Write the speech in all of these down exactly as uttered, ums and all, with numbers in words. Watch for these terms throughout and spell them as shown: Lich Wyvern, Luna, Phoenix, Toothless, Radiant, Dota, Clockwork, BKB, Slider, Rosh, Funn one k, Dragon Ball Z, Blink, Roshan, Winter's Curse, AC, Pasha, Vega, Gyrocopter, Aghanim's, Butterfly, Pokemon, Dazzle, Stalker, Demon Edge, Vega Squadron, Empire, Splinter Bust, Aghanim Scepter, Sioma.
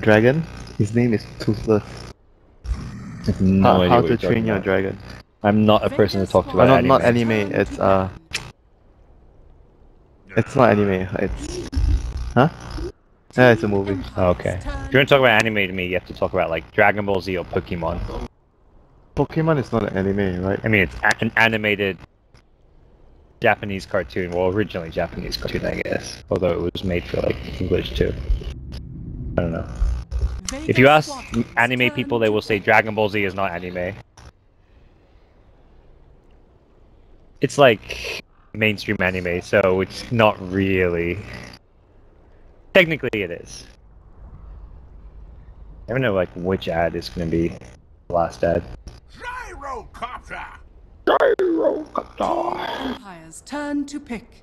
dragon? His name is Toothless. No how how to train your about. dragon. I'm not a person to talk to about anime. Not anime, it's uh... It's not anime, it's... Huh? Yeah, it's a movie. Okay. If you want to talk about anime to me, you have to talk about like Dragon Ball Z or Pokemon. Pokemon is not an anime, right? I mean, it's an animated Japanese cartoon. Well, originally Japanese cartoon, I guess. Although it was made for like English too. I don't know. If you ask anime people, they will say Dragon Ball Z is not anime. It's like mainstream anime, so it's not really. Technically, it is. I don't know like which ad is going to be the last ad. Gyrocopter. Gyrocopter. Empire's turn to pick.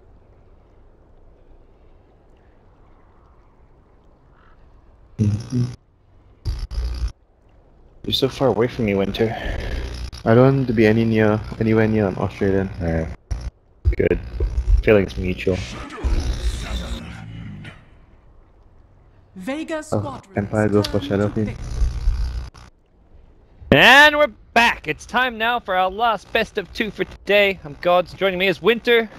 You're so far away from me, Winter. I don't want to be any near, anywhere near an Australian. Alright. Good. Feelings mutual. Vega Squadron. Oh, Empire goes for Shadowfiend. And we're back! It's time now for our last best of two for today. I'm Gods. Joining me is Winter.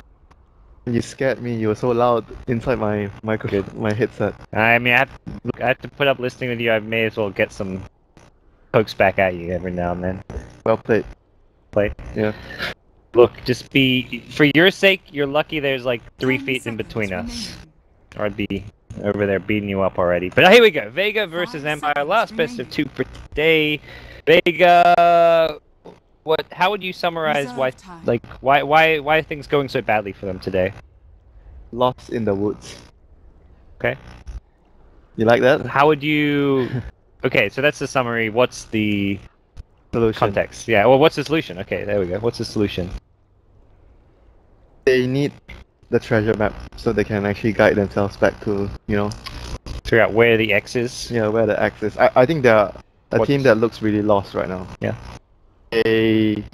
You scared me. You were so loud inside my microphone, my headset. I mean, I have, to, look, I have to put up listening with you. I may as well get some pokes back at you every now and then. Well played. Played. Yeah. Look, just be for your sake. You're lucky. There's like three feet in between us, or I'd be over there beating you up already. But here we go. Vega versus Empire. Last best of two for today. Vega. What? How would you summarize Reserve why, time. like, why, why, why are things going so badly for them today? Lost in the woods. Okay. You like that? How would you? Okay, so that's the summary. What's the solution? Context? Yeah. Well, what's the solution? Okay, there we go. What's the solution? They need the treasure map so they can actually guide themselves back to, you know, figure out where the X is. Yeah, where the X is. I, I think they're a what's... team that looks really lost right now. Yeah. They,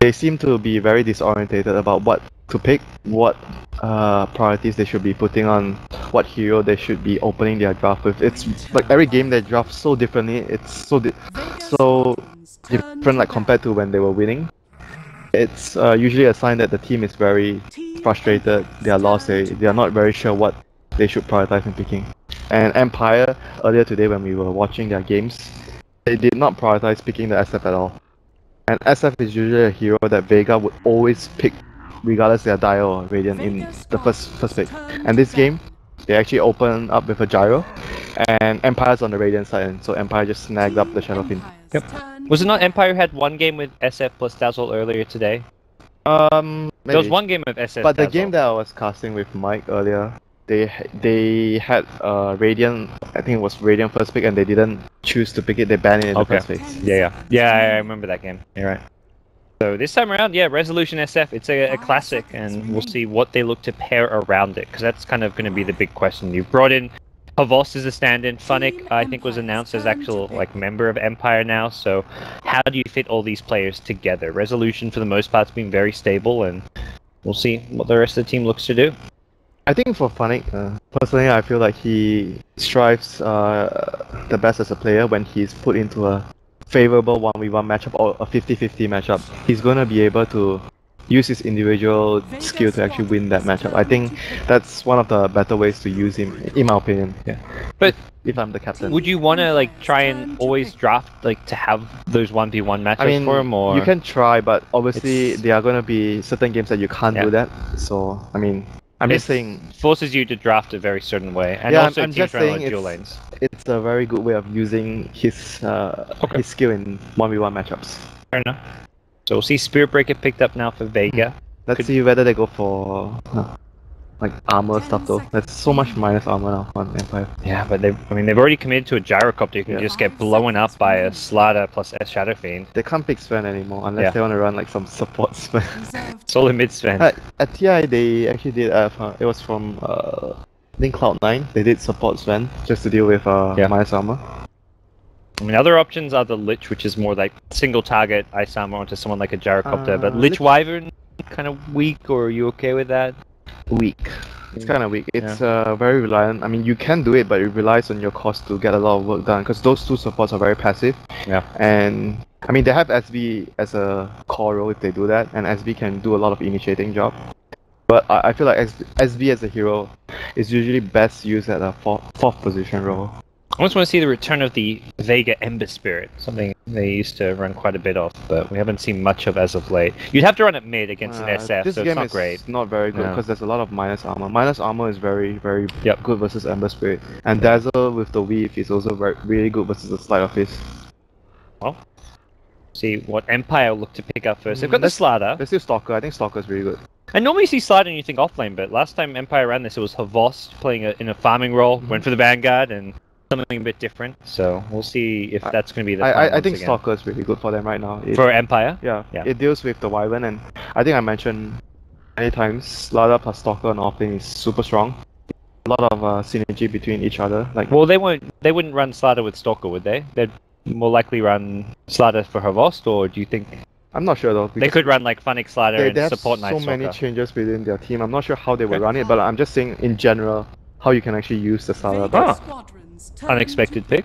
they seem to be very disorientated about what to pick, what uh, priorities they should be putting on, what hero they should be opening their draft with. It's like every game they draft so differently, it's so di so different like compared to when they were winning. It's uh, usually a sign that the team is very frustrated, they are lost, they, they are not very sure what they should prioritize in picking. And Empire, earlier today when we were watching their games, they did not prioritize picking the S F at all. And S F is usually a hero that Vega would always pick regardless they are Dio or Radiant in the first first pick. And this game, they actually open up with a Gyro and Empire's on the Radiant side, and so Empire just snagged up the Shadowfiend. Yep. Was it not Empire who had one game with S F plus Dazzle earlier today? Um, maybe. There was one game with S F but Dazzle. The game that I was casting with Mike earlier, They they had uh, Radiant, I think it was Radiant first pick, and they didn't choose to pick it, they banned it in okay. the first place. Yeah, yeah. Yeah, I remember that game. You're right. So this time around, yeah, Resolution S F, it's a, a classic, and we'll see what they look to pair around it, because that's kind of going to be the big question. You've brought in Havost as a stand-in, Funic, I think, was announced as actual like member of Empire now, so how do you fit all these players together? Resolution, for the most part, has been very stable, and we'll see what the rest of the team looks to do. I think for Funn one k, uh, personally, I feel like he strives uh, the best as a player when he's put into a favorable one v one matchup or a fifty fifty matchup. He's gonna be able to use his individual skill to actually win that matchup. I think that's one of the better ways to use him, in my opinion. Yeah. But if I'm the captain, would you wanna like try and always draft like to have those one v one matchups I mean, for him, or you can try, but obviously it's... there are gonna be certain games that you can't yeah. do that. So I mean. I'm it just saying forces you to draft a very certain way, and yeah, also I'm, I'm team trying dual lanes. It's a very good way of using his uh, okay. his skill in one v one matchups. Fair enough. So we'll see Spirit Breaker picked up now for Vega. Let's Could... see whether they go for uh, like armor stuff though. There's so much minus armor now on Empire. Yeah, but they I mean they've already committed to a Gyrocopter. You can yeah. just get blown up by a Slider plus a Shadowfiend. They can't pick Sven anymore unless yeah. they want to run like some support Sven. Solo mid Sven. Uh, at T I they actually did. Uh, it was from uh, I think Cloud nine. They did support Sven just to deal with uh, yeah. minus armor. I mean, other options are the Lich, which is more like single target ice armor onto someone like a Gyrocopter. Uh, but Lich, Lich Wyvern kind of weak, or are you okay with that? Weak. It's kind of weak. It's yeah. uh, very reliant. I mean, you can do it, but it relies on your cost to get a lot of work done, because those two supports are very passive. Yeah. And I mean, they have S V as a core role if they do that, and S V can do a lot of initiating job. But I, I feel like S V as a hero is usually best used at a fourth, fourth position role. I just want to see the return of the Vega Ember Spirit, something they used to run quite a bit of, but we haven't seen much of as of late. You'd have to run it mid against uh, an S F, this so game it's not is great. Not very good, because no. there's a lot of minus armor. Minus armor is very, very yep. good versus Ember Spirit, and Dazzle with the Weave is also very, really good versus the Slider Fist. Well, see what Empire look to pick up first. They've got the Slider. There's still Stalker. I think Stalker is really good. And normally you see Slider and you think offlane, but last time Empire ran this, it was Havost playing a, in a farming role, mm-hmm. went for the Vanguard, and something a bit different, so we'll see if that's going to be the. I, I, I think again. Stalker is really good for them right now. It, for Empire? Yeah, yeah. It deals with the Wyvern, and I think I mentioned many times, Slider plus Stalker on offlane is super strong. A lot of uh, synergy between each other. Like, well, they won't. They wouldn't run Slider with Stalker, would they? They'd more likely run Slider for Havost, or do you think? I'm not sure though. They could run like Funn one k Slider they, and they support Night Stalker. They have so many changes within their team. I'm not sure how they would okay. run it, but I'm just saying in general how you can actually use the Slider. Oh. Unexpected pick.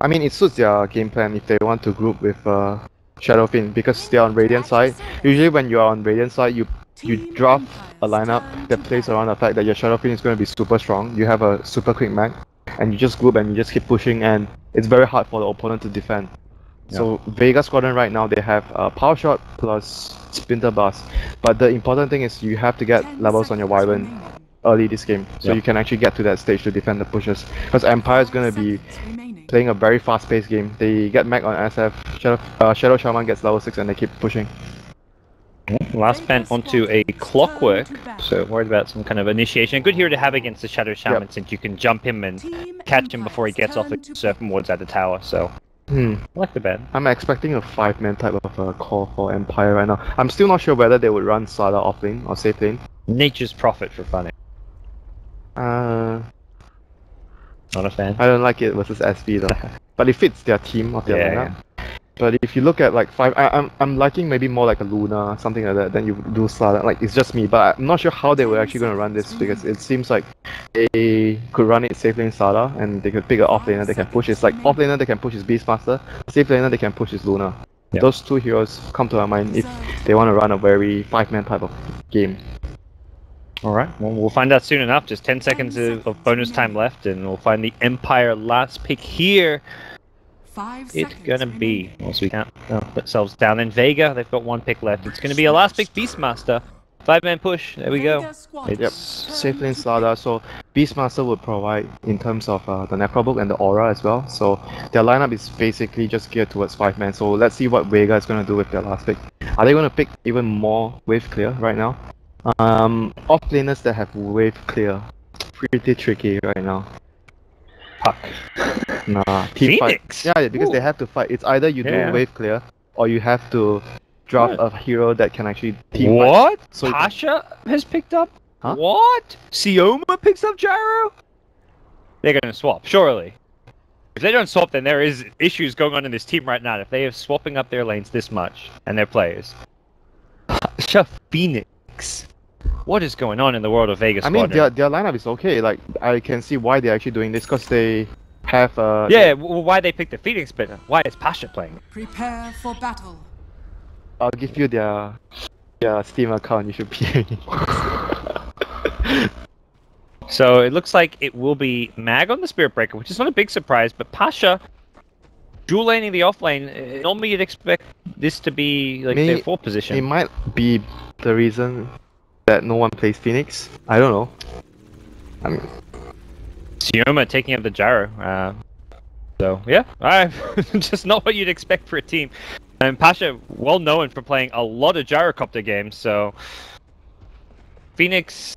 I mean, it suits their game plan if they want to group with uh, Shadowfiend, because they're on Radiant side. Usually when you're on Radiant side, you you draft a lineup that plays around the fact that your Shadowfiend is going to be super strong. You have a super quick mag, and you just group and you just keep pushing, and it's very hard for the opponent to defend. Yeah. So Vega Squadron right now, they have uh, Power Shot plus Splinter Bus, but the important thing is you have to get levels on your Wyvern early this game, so yep. you can actually get to that stage to defend the pushes, because Empire is going to be playing a very fast-paced game. They get Mag on S F, Shadow, uh, Shadow Shaman gets level six, and they keep pushing. Last man onto a Clockwork, so worried about some kind of initiation. A good hero to have against the Shadow Shaman, yep. since you can jump him and catch him before he gets off the Serpent Wards at the tower, so hmm. I like the bet. I'm expecting a five-man type of uh, call for Empire right now. I'm still not sure whether they would run Slider offlane or safe lane. Nature's Prophet for Funny. Uh, Not a fan. I don't like it versus S V though, but it fits their team of their yeah, lineup. Yeah. But if you look at like five, I, I'm I'm liking maybe more like a Luna, something like that. Then you do Slider. Like, it's just me, but I'm not sure how they were actually going to run this, because it seems like they could run it safe lane Slider, and they could pick an off laner they can push. It's like off laner they can push his Beastmaster, safe laner they can push his Luna. Yep. Those two heroes come to my mind if they want to run a very five-man type of game. Alright, well, we'll find out soon enough. Just ten seconds of, of bonus time left, and we'll find the Empire last pick here. Five it's gonna be, once we can't uh, put ourselves down. In Vega, they've got one pick left. It's gonna be a last pick Beastmaster. Five-man push, there we go. Yep, safe lane Slider. So Beastmaster would provide in terms of uh, the Necrobook and the Aura as well. So their lineup is basically just geared towards five-man. So let's see what Vega is gonna do with their last pick. Are they gonna pick even more wave clear right now? Um, off-laners that have wave clear, pretty tricky right now. Fuck. Nah. Phoenix? Yeah, because Ooh. They have to fight. It's either you yeah. do wave clear, or you have to draft what? a hero that can actually team fight. What? So Pasha can... has picked up? Huh? What? Sioma picks up Gyro? They're gonna swap, surely. If they don't swap, then there is issues going on in this team right now. If they are swapping up their lanes this much, and their players. Pasha Phoenix. What is going on in the world of Vega Squadron? I mean, their, their lineup is okay. Like, I can see why they're actually doing this, because they have uh yeah. They... Well, why they picked the Phoenix, but why is Pasha playing? Prepare for battle. I'll give you their their Steam account. You should pay. So it looks like it will be Mag on the Spirit Breaker, which is not a big surprise. But Pasha dual laning the off lane. Normally, you'd expect this to be like May, their fourth position. It might be the reason that no one plays Phoenix. I don't know. I mean, Sioma taking up the Gyro. Uh, so yeah, alright. Just not what you'd expect for a team. And Pasha, well known for playing a lot of Gyrocopter games. So Phoenix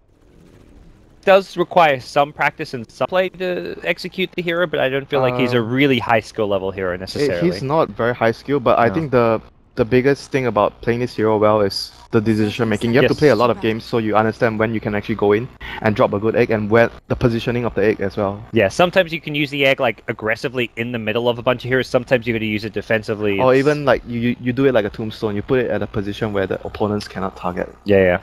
does require some practice and some play to execute the hero, but I don't feel uh, like he's a really high skill level hero necessarily. He's not very high skill, but no. I think the the biggest thing about playing this hero well is the decision making. You have yes. to play a lot of games, so you understand when you can actually go in and drop a good egg, and where the positioning of the egg as well. Yeah, sometimes you can use the egg like aggressively in the middle of a bunch of heroes. Sometimes you're going to use it defensively. It's... Or even like you you do it like a tombstone. You put it at a position where the opponents cannot target. Yeah, yeah.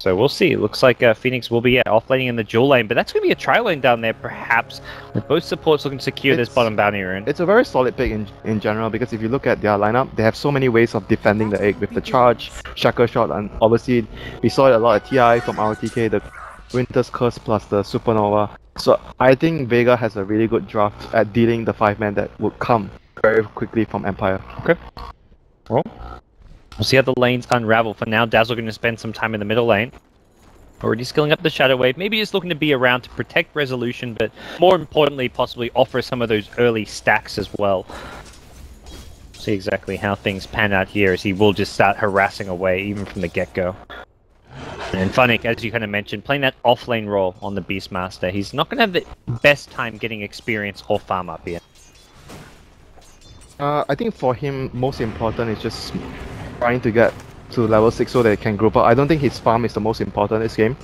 So we'll see. It looks like uh, Phoenix will be yeah, offlaning in the dual lane, but that's going to be a tri lane down there, perhaps. With both supports looking to secure it's, this bottom bounty rune. It's a very solid pick in in general, because if you look at their lineup, they have so many ways of defending the egg with the charge, Shaker Shot, and obviously we saw a lot of T I from R T K, the Winter's Curse plus the Supernova. So I think Vega has a really good draft at dealing the five man that would come very quickly from Empire. Okay. Well. We'll see how the lanes unravel. For now, Dazzle going to spend some time in the middle lane. Already skilling up the Shadow Wave, maybe just looking to be around to protect Resolution, but more importantly, possibly offer some of those early stacks as well. See exactly how things pan out here, as he will just start harassing away, even from the get-go. And Funn one k, as you kind of mentioned, playing that off-lane role on the Beastmaster. He's not going to have the best time getting experience or farm up here. Uh, I think for him, most important is just trying to get to level six so that he can group up. I don't think his farm is the most important in this game.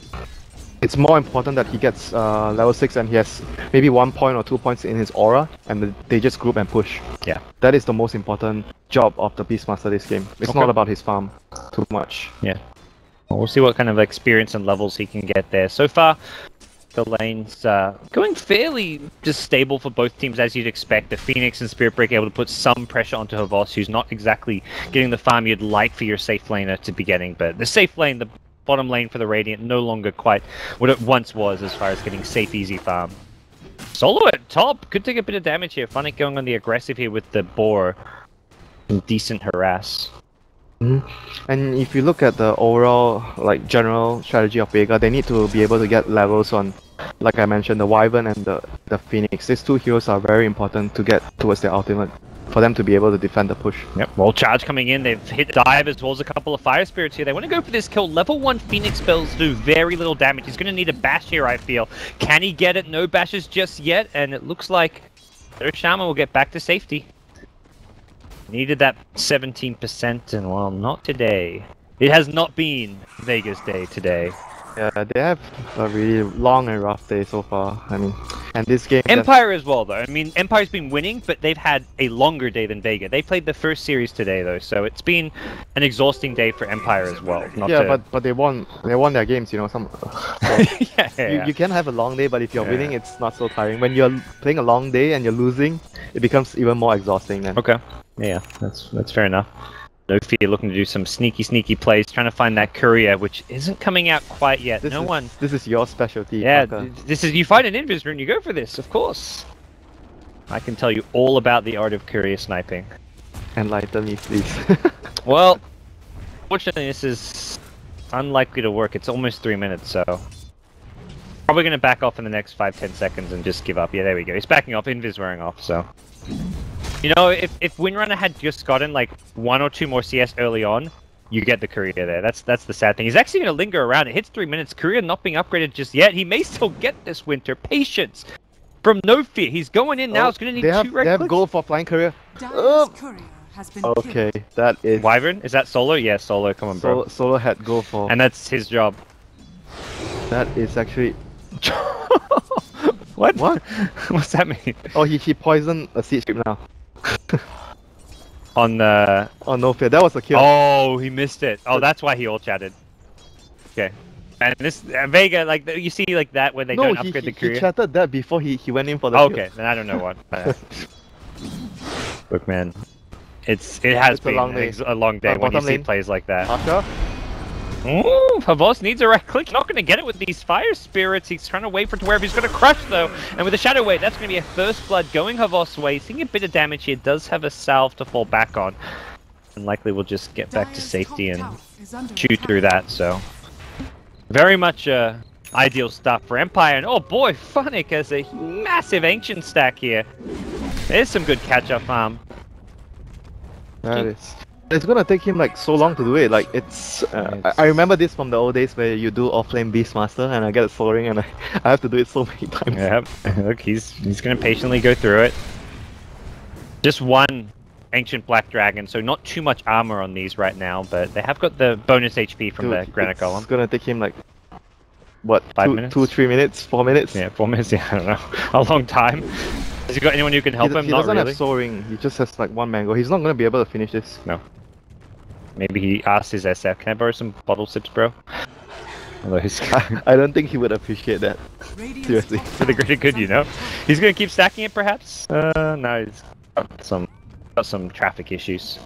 It's more important that he gets uh, level six and he has maybe one point or two points in his aura, and they just group and push. Yeah, that is the most important job of the Beastmaster this game. It's okay. Not about his farm too much. Yeah, well, we'll see what kind of experience and levels he can get there. So far, the lanes uh, going fairly just stable for both teams, as you'd expect. The Phoenix and Spirit Breaker able to put some pressure onto Havost, who's not exactly getting the farm you'd like for your safe laner to be getting. But the safe lane, the bottom lane for the Radiant, no longer quite what it once was as far as getting safe, easy farm. Solo at top, could take a bit of damage here. Funn one k going on the aggressive here with the boar. Decent harass. And if you look at the overall, like, general strategy of Vega, they need to be able to get levels on, like I mentioned, the Wyvern and the, the Phoenix. These two heroes are very important to get towards their ultimate, for them to be able to defend the push. Yep, well, charge coming in, they've hit dive as well as a couple of fire spirits here. They want to go for this kill. Level one Phoenix spells do very little damage. He's going to need a bash here, I feel. Can he get it? No bashes just yet, and it looks like their Shaman will get back to safety. Needed that seventeen percent, and well, not today. It has not been Vega's day today. Yeah, they have a really long and rough day so far. I mean, and this game... Empire as well, though. I mean, Empire's been winning, but they've had a longer day than Vega. They played the first series today, though, so it's been an exhausting day for Empire as well. Not yeah, to... but but they won. They won their games, you know. Some. So yeah, yeah, you, yeah. You can have a long day, but if you're yeah. winning, it's not so tiring. When you're playing a long day and you're losing, it becomes even more exhausting then. Okay. Yeah, that's that's fair enough. No fear, looking to do some sneaky, sneaky plays, trying to find that courier, which isn't coming out quite yet. This no is, one. This is your specialty. Yeah, th this is you find an invis rune, you go for this, of course. I can tell you all about the art of courier sniping. Enlighten me, please. Well, fortunately, this is unlikely to work. It's almost three minutes, so probably going to back off in the next five, ten seconds and just give up. Yeah, there we go. He's backing off. Invis wearing off, so. You know, if, if Windrunner had just gotten like one or two more C S early on, you get the courier there. That's that's the sad thing. He's actually going to linger around. It hits three minutes. Courier not being upgraded just yet. He may still get this Winter. Patience from No Fear. He's going in now. Oh, it's going to need have, two red They clicks. Have gold for flying courier. Oh. courier has been okay, killed. That is... Wyvern? Is that Solo? Yeah, Solo. Come on, bro. Solo, Solo had gold for... And that's his job. That is actually... What? What? What's that mean? Oh, he, he poisoned a seed strip now. On the... Oh, No Fear. That was a kill. Oh, he missed it. Oh, that's why he ult-chatted. Okay. And this... Uh, Vega, like, you see, like, that when they no, don't upgrade he, the career? No, he chatted that before he, he went in for the oh, okay. Then I don't know what. Look, man. It's... It has it's been a long day, a long day uh, when you see lane. Plays like that. Pasha? Ooh, Havost needs a right click. Not going to get it with these fire spirits. He's trying to wait for it to wherever he's going to crush, though. And with the Shadow Wave, that's going to be a first blood going Havost's way. He's taking a bit of damage here. Does have a salve to fall back on. And likely will just get back to safety and chew through that, so. Very much uh, ideal stuff for Empire. And oh boy, Funn one k has a massive Ancient stack here. There's some good catch-up farm. That is... It's gonna take him like so long to do it. Like it's, uh, it's... I, I remember this from the old days where you do offlane Beastmaster, and I get a soul ring, and I, I have to do it so many times. Yeah, look, he's he's gonna patiently go through it. Just one Ancient Black Dragon, so not too much armor on these right now, but they have got the bonus H P from Dude, the Granite Golem. It's gonna take him like what, five two, minutes, two, three minutes, four minutes. Yeah, four minutes. Yeah, I don't know, a long time. Has he got anyone who can help he, him? He not doesn't really. Have Soul Ring, he just has like one mango. He's not going to be able to finish this. No. Maybe he asks his S F, can I borrow some bottle sips, bro? I, I don't think he would appreciate that. Seriously. For the greater good, you know? He's gonna keep stacking it, perhaps? Uh, no, he's got some, got some traffic issues.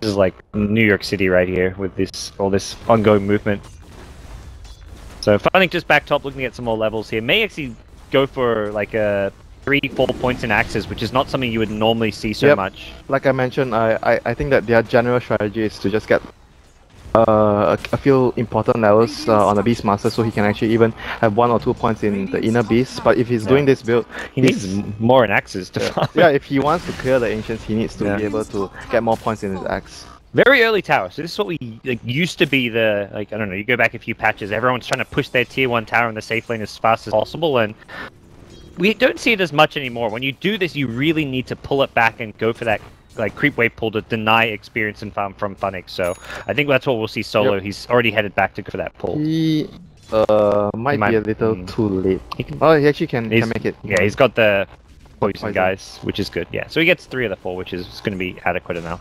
This is like New York City right here, with this all this ongoing movement. So Funn one k just back top, looking at some more levels here. May actually go for like a three, four points in axes, which is not something you would normally see so yep. much. Like I mentioned, I, I I think that their general strategy is to just get uh, a, a few important levels uh, on the Beastmaster, so he can actually even have one or two points in the inner beast. But if he's yeah. doing this build, he needs more in axes to farm. Yeah, if he wants to clear the ancients, he needs to yeah. be able to get more points in his axe. Very early tower, so this is what we like, used to be the, like, I don't know, you go back a few patches, everyone's trying to push their tier one tower in the safe lane as fast as possible, and we don't see it as much anymore. When you do this, you really need to pull it back and go for that, like, creep wave pull to deny experience and farm from Funn one k, so I think that's what we'll see solo. Yep. He's already headed back to go for that pull. He, uh, might, he might be a little mm, too late. He can, oh, he actually can, can make it. Yeah, he's got the poison, poison guys, which is good, yeah. So he gets three of the four, which is going to be adequate enough.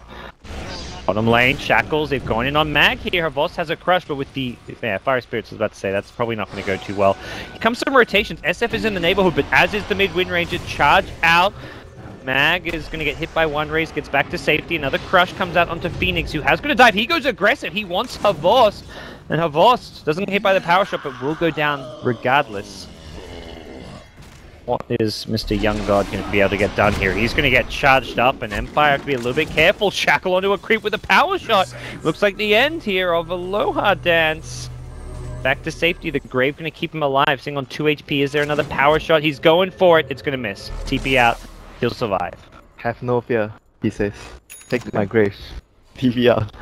Bottom lane, Shackles, they've gone in on Mag here. Havost has a crush, but with the yeah, Fire Spirits, I was about to say, that's probably not going to go too well. Here comes some rotations. S F is in the neighborhood, but as is the mid Windranger. Charge out. Mag is going to get hit by one race, gets back to safety. Another crush comes out onto Phoenix, who has got to dive. He goes aggressive. He wants Havost, and Havost doesn't get hit by the Power Shot, but will go down regardless. What is Mister Young God going to be able to get done here? He's going to get charged up, and Empire have to be a little bit careful. Shackle onto a creep with a Power Shot. Looks like the end here of Aloha Dance. Back to safety. The Grave going to keep him alive. Sitting on two H P. Is there another Power Shot? He's going for it. It's going to miss. T P out. He'll survive. Have no fear, he says. Take my Grave. T P out.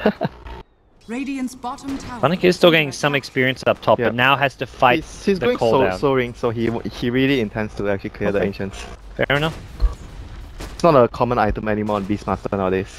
Radiant's bottom tower. Funn one k is still getting some experience up top, yeah. but now has to fight he's, he's the cold down. He's going so he he really intends to actually clear okay. the ancients. Fair enough. It's not a common item anymore on Beastmaster nowadays.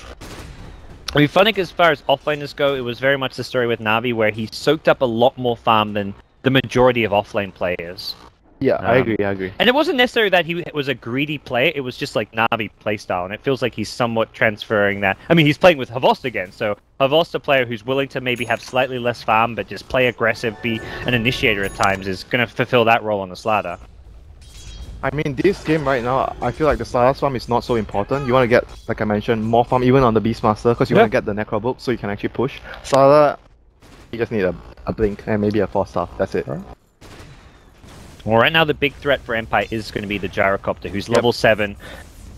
I mean, Funn one k, as far as offlaners go, it was very much the story with Na'Vi, where he soaked up a lot more farm than the majority of offlane players. Yeah, um, I agree, I agree. And it wasn't necessarily that he was a greedy player, it was just like Na'Vi playstyle, and it feels like he's somewhat transferring that. I mean, he's playing with Havost again, so Havost, a player who's willing to maybe have slightly less farm, but just play aggressive, be an initiator at times, is going to fulfill that role on the Slider. I mean, this game right now, I feel like the Slider's farm is not so important. You want to get, like I mentioned, more farm even on the Beastmaster, because you yeah. want to get the Necrobook, so you can actually push. Slider, you just need a, a Blink, and maybe a four star, that's it. Right. Well, right now the big threat for Empire is going to be the Gyrocopter, who's yep. level seven,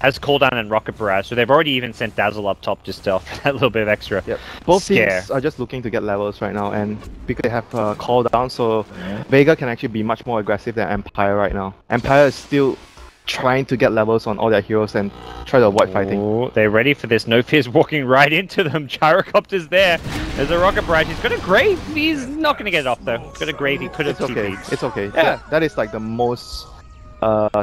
has cooldown and rocket barrage, so they've already even sent Dazzle up top just to offer that little bit of extra yep. Both scare. Teams are just looking to get levels right now, and because they have uh, cooldown, so yeah. Vega can actually be much more aggressive than Empire right now. Empire is still trying to get levels on all their heroes and try to avoid fighting. Ooh, they're ready for this. No Fear's walking right into them. Gyrocopter's there. There's a rocket barrage. He's got a Grave. He's not going to get it off, though. He's got a Grave. He could have T P'd. It's okay. It's okay. Yeah. yeah. That is like the most uh, uh,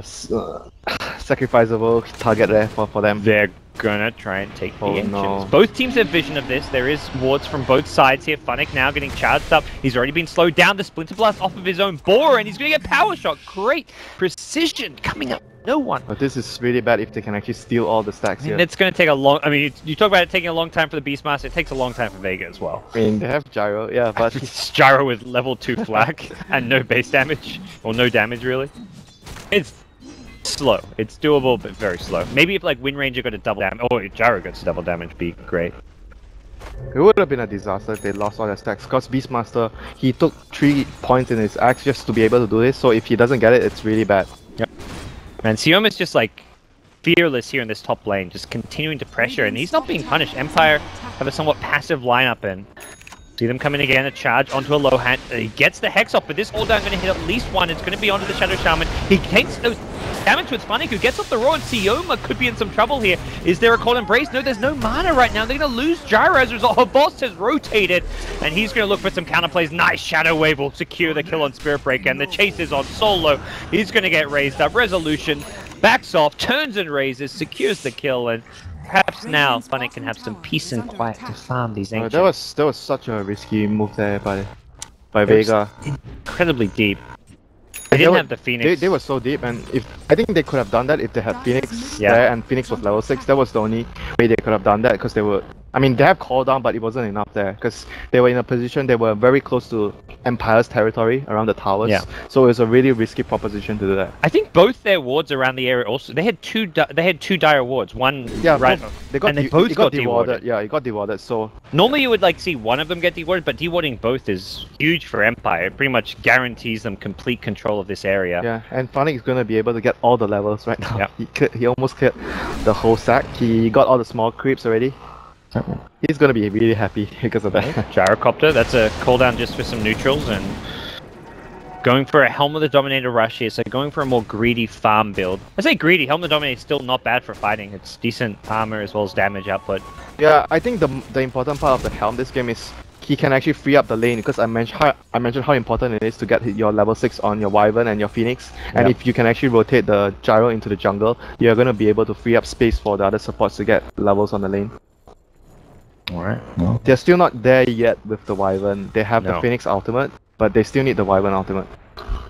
sacrificeable target there for, for them. They're going to try and take oh, the engines. No. Both teams have vision of this. There is wards from both sides here. Funn one k now getting charged up. He's already been slowed down. The Splinter Blast off of his own boar, and he's going to get Power Shot. Great precision coming up. No one. But this is really bad if they can actually steal all the stacks here. And it's going to take a long... I mean, you, you talk about it taking a long time for the Beastmaster, it takes a long time for Vega as well. I mean, they have Gyro, yeah, but... It's Gyro with level two flak and no base damage. Or no damage, really. It's slow. It's doable, but very slow. Maybe if, like, Windranger got a double damage... Or if Gyro gets a double damage, it'd be great. It would have been a disaster if they lost all their stacks, because Beastmaster, he took three points in his axe just to be able to do this, so if he doesn't get it, it's really bad. Yep. And Sioma's just like fearless here in this top lane, just continuing to pressure, and he's not being punished. Empire have a somewhat passive lineup, and see them coming again, a charge onto a low hand. He gets the Hex off, but this all down going to hit at least one. It's going to be onto the Shadow Shaman. He takes those damage with Funn one k, who gets off the Roar, and Sioma could be in some trouble here. Is there a Cold Embrace? No, there's no mana right now. They're going to lose Gyro as a result. Havost has rotated, and he's going to look for some counterplays. Nice Shadow Wave will secure the kill on Spirit Breaker, and the chase is on solo. He's going to get raised up. Resolution backs off, turns and raises, secures the kill, and perhaps now Funn one k can have some peace and quiet to farm these ancients. Oh, that was that was such a risky move there by by Vega. Incredibly deep. They, they didn't were, have the Phoenix. They, they were so deep, and if I think they could have done that if they had Phoenix yeah. there, and Phoenix was level six. That was the only way they could have done that, because they were I mean, they have called down, but it wasn't enough there because they were in a position, they were very close to Empire's territory around the towers. Yeah. So it was a really risky proposition to do that. I think both their wards around the area also, they had two they had two dire wards, one yeah, right, they got and they both got, got dewarded. Yeah, it got dewarded, so... Normally you would like see one of them get dewarded, but dewarding both is huge for Empire. It pretty much guarantees them complete control of this area. Yeah, and Funn one k is going to be able to get all the levels right now. Yeah. He, cleared, he almost cleared the whole stack. He got all the small creeps already. He's gonna be really happy because of that. Gyrocopter, that's a cooldown just for some neutrals, and going for a Helm of the Dominator rush here, so going for a more greedy farm build. I say greedy, Helm of the Dominator is still not bad for fighting, it's decent armor as well as damage output. Yeah, I think the, the important part of the Helm this game is he can actually free up the lane, because I mentioned how, I mentioned how important it is to get your level six on your Wyvern and your Phoenix, and yep. if you can actually rotate the Gyro into the jungle, you're gonna be able to free up space for the other supports to get levels on the lane. Alright, well. They're still not there yet with the Wyvern. They have no. the Phoenix ultimate, but they still need the Wyvern ultimate.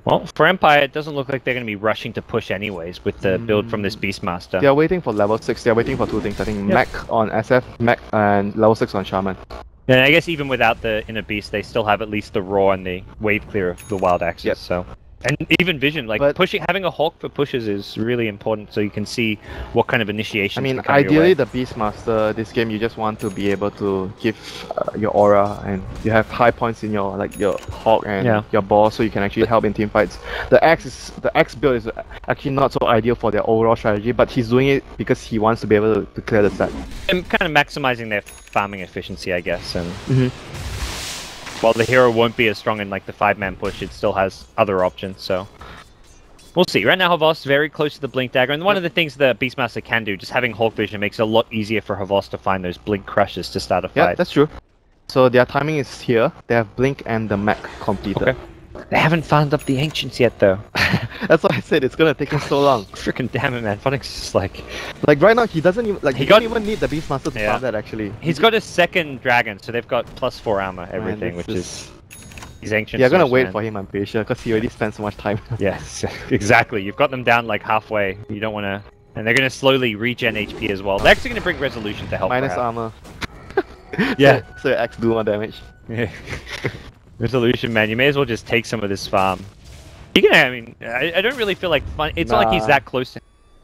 Well, for Empire, it doesn't look like they're going to be rushing to push anyways with the mm. build from this Beastmaster. They're waiting for level six. They're waiting for two things. I think yep. Mac on S F, Mac and level six on Shaman. And I guess even without the Inner Beast, they still have at least the Roar and the Wave Clear of the Wild Axis. Yep. So. And even vision, like but, pushing, having a hawk for pushes is really important, so you can see what kind of initiation. I mean, ideally, the Beastmaster this game, you just want to be able to give uh, your aura, and you have high points in your like your hawk and yeah. your ball, so you can actually help in team fights. The axe is the axe build is actually not so ideal for their overall strategy, but he's doing it because he wants to be able to, to clear the set. And kind of maximizing their farming efficiency, I guess, and. Mm-hmm. While the hero won't be as strong in like the five-man push, it still has other options, so... We'll see. Right now, Havost very close to the Blink Dagger, and one yep. of the things that Beastmaster can do, just having Hawk Vision, makes it a lot easier for Havost to find those Blink crushes to start a fight. Yeah, that's true. So their timing is here. They have Blink and the Mech completed. Okay. They haven't found up the Ancients yet, though. That's why I said it's gonna take him so long. Freaking damn it, man! Funnic's just like, like right now he doesn't even like he, he got... doesn't even need the Beastmaster to yeah. farm that actually. He's got his second dragon, so they've got plus four armor everything, man, which is. He's ancient. Yeah, I'm gonna wait man. for him. I'm pretty sure because he already spent so much time. Yes, exactly. You've got them down like halfway. You don't want to, and they're gonna slowly regen H P as well. They're actually gonna bring Resolution to help. Minus armor. Yeah. So, so your axe do more damage. Yeah. Resolution, man, you may as well just take some of this farm. You can, I mean, I, I don't really feel like Funn one k. It's nah. not like he's that close to.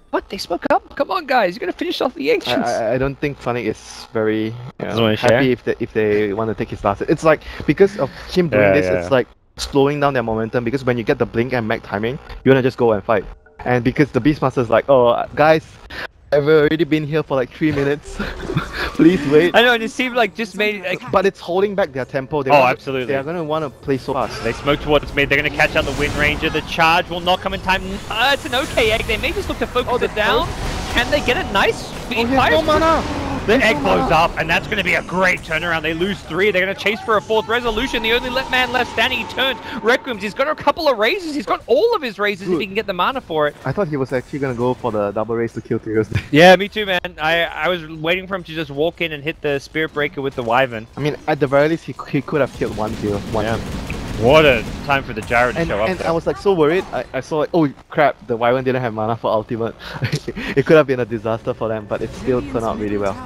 What? They spoke up? Come on, guys! You're gonna finish off the Ancients. I, I, I don't think Funn one k is very you know, happy if they if they want to take his last. It's like because of him doing yeah, this, yeah. it's like slowing down their momentum. Because when you get the Blink and Mag timing, you wanna just go and fight. And because the Beastmaster is like, oh, guys. I've already been here for like three minutes. Please wait. I know, and it seemed like just made. Like... But it's holding back their tempo. They oh, wanna, absolutely. They're gonna want to play so fast. They smoke towards mid. They're gonna catch out the Windranger. The charge will not come in time. Uh, it's an okay egg. They may just look to focus oh, it down. Oh. Can they get a nice speed oh, fire? No mana. The egg no blows mana. up, and that's gonna be a great turnaround. They lose three. They're gonna chase for a fourth. Resolution. The only left man left standing. He turns. Requiem's. He's got a couple of raises. He's got all of his raises Dude. if he can get the mana for it. I thought he was actually gonna go for the double raise to kill Tyrion. Yeah, me too, man. I, I was waiting for him to just walk in and hit the Spirit Breaker with the Wyvern. I mean, at the very least, he, he could have killed one kill. One yeah. What a time for the Gyro to and, show up. And there. I was like so worried. I, I saw like, oh crap, the Wyvern didn't have mana for ultimate. It could have been a disaster for them, but it still turned out really well.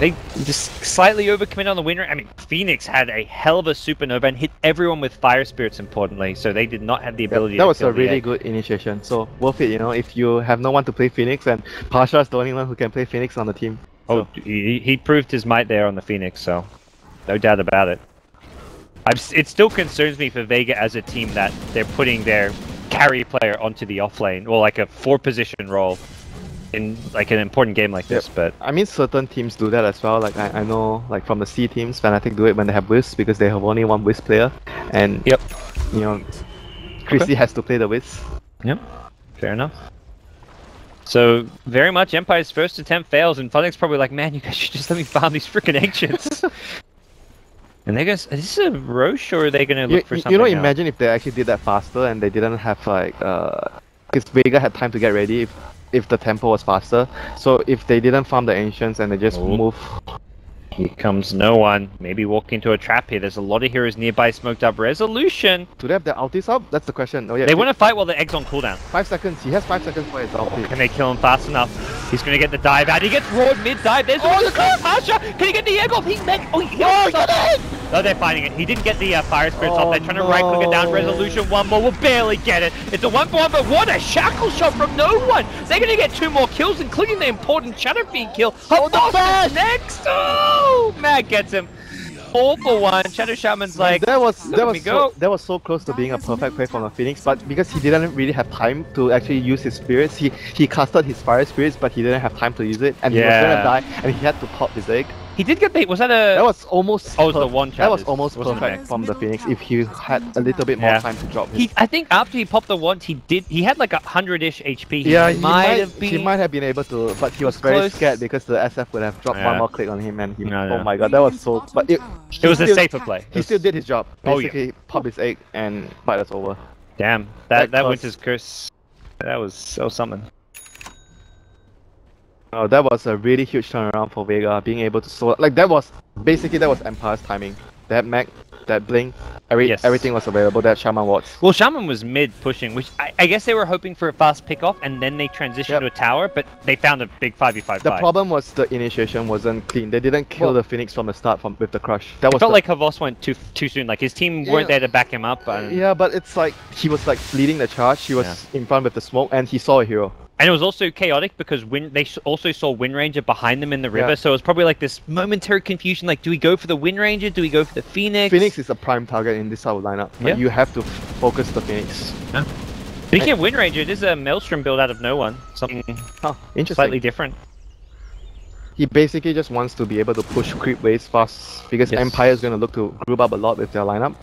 They just slightly overcommit on the Winter. I mean, Phoenix had a hell of a Supernova and hit everyone with Fire Spirits, importantly, so they did not have the ability yeah, that to was a really egg. good initiation, so worth it, you know, if you have no one to play Phoenix, and Pasha is the only one who can play Phoenix on the team. So. Oh, he, he proved his might there on the Phoenix, so no doubt about it. I've, it still concerns me for Vega as a team that they're putting their carry player onto the offlane, or like a four-position role. In like an important game like this, yep. but I mean, certain teams do that as well. Like I, I know, like from the C teams, Fnatic do it when they have Wiz because they have only one Wiz player, and yep, you know, Chrissy okay. has to play the Wiz. Yep, fair enough. So very much Empire's first attempt fails, and Funn one k's probably like, man, you guys should just let me farm these freaking Ancients. And they're gonna, is this a Rosh or are they gonna look you, for you something? You know, now? Imagine if they actually did that faster and they didn't have like, uh, because Vega had time to get ready. If, if the tempo was faster, so if they didn't farm the Ancients and they just Ooh. move... Here comes no one, maybe walk into a trap here, there's a lot of heroes nearby smoked up. Resolution! Do they have their ultis up? That's the question. Oh yeah. They want to fight while the egg's on cooldown. five seconds, he has five seconds for his ulti. Can they kill him fast enough? He's gonna get the dive out. He gets roared mid-dive. There's oh, the curve, Pasha! Can he get the air off? He's back. Oh, he oh, got it! No, they're finding it. He didn't get the uh, fire spirits oh, off. They're trying no. to right-click it down. Resolution one more. We'll barely get it. It's a one for one, but what a shackle shot from no one. They're gonna get two more kills, including the important Shadowfiend kill. Hold oh, the next. Oh, Mag gets him. Four for one. Shadow Shaman's like that was that was so, that was so close to being a perfect play from a Phoenix, but because he didn't really have time to actually use his spirits, he he casted his fire spirits, but he didn't have time to use it, and yeah. he was gonna die, and he had to pop his egg. He did get the was that a that was almost oh the one that was almost perfect from the Phoenix if he had a little bit more yeah. time to drop. His. He I think after he popped the once he did he had like a hundred-ish H P. He yeah, might he might have been he might have been able to, but he was, was very close. scared because the S F would have dropped yeah. one more click on him, and he no, oh no. my god that was so. But it it was still, a safer play. He still did his job. Basically, oh, yeah. pop his egg and fight us over. Damn that that, that Winter's curse. That was so something. Oh, that was a really huge turnaround for Vega, being able to solo. Like, that was basically that was Empire's timing. That Mag, that Blink, every, yes. everything was available. That Shaman wards. Well, Shaman was mid pushing, which I, I guess they were hoping for a fast pickoff, and then they transitioned yep. to a tower, but they found a big five v five. The problem was the initiation wasn't clean. They didn't kill well, the Phoenix from the start from with the crush. That was felt the... like Havost went too too soon. Like his team yeah. weren't there to back him up. And... Yeah, but it's like he was like leading the charge. He was yeah. in front with the smoke, and he saw a hero. And it was also chaotic because win they also saw Windranger behind them in the river, yeah. so it was probably like this momentary confusion, like do we go for the Windranger, do we go for the Phoenix? Phoenix is a prime target in this type of lineup, yeah. you have to focus the Phoenix. Yeah. Speaking of Windranger, it is a Maelstrom build out of no one, something huh, interesting. Slightly different. He basically just wants to be able to push creep waves fast, because yes. Empire is going to look to group up a lot with their lineup.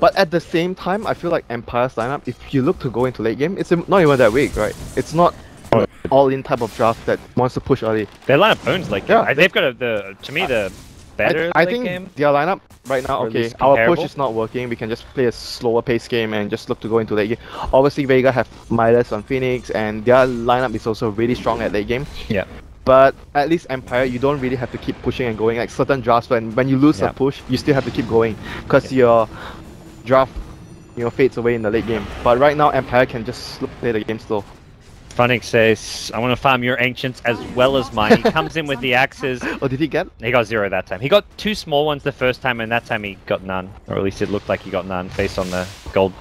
But at the same time, I feel like Empire's lineup, if you look to go into late game, it's not even that weak, right? It's not an all-in type of draft that wants to push early. Their lineup owns late game. Yeah, They've got a, the, to me, the better I, I late think game. Their lineup right now, okay, our push is not working. We can just play a slower pace game and just look to go into late game. Obviously, Vega have Midas on Phoenix, and their lineup is also really strong at late game. Yeah. But at least Empire, you don't really have to keep pushing and going. Like certain drafts, when, when you lose yeah. a push, you still have to keep going, because yeah. you're... draft, you know, fades away in the late game. But right now, Empire can just play the game slow. Funn one k says, I want to farm your ancients as well as mine. He comes in with the axes. Oh, did he get? He got zero that time. He got two small ones the first time, and that time he got none. Or at least it looked like he got none based on the gold.